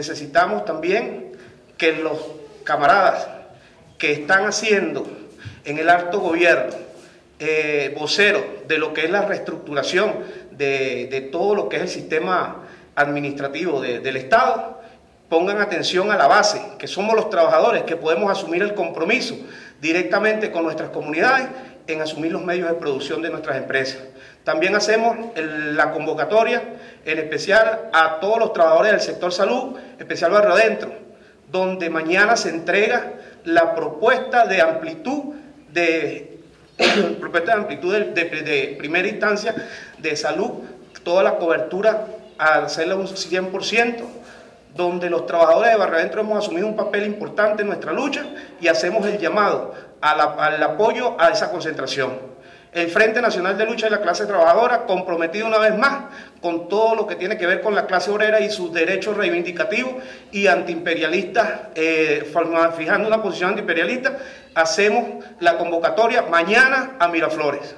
necesitamos también que los camaradas que están haciendo en el alto gobierno voceros de lo que es la reestructuración de todo lo que es el sistema administrativo del Estado, pongan atención a la base, que somos los trabajadores que podemos asumir el compromiso directamente con nuestras comunidades en asumir los medios de producción de nuestras empresas. También hacemos la convocatoria, en especial a todos los trabajadores del sector salud, especial Barrio Adentro, donde mañana se entrega la propuesta de amplitud de primera instancia de salud, toda la cobertura al hacerla un 100%, donde los trabajadores de Barrio Adentro hemos asumido un papel importante en nuestra lucha y hacemos el llamado al apoyo a esa concentración. El Frente Nacional de Lucha de la Clase Trabajadora, comprometido una vez más con todo lo que tiene que ver con la clase obrera y sus derechos reivindicativos y antiimperialistas, fijando una posición antiimperialista, hacemos la convocatoria mañana a Miraflores.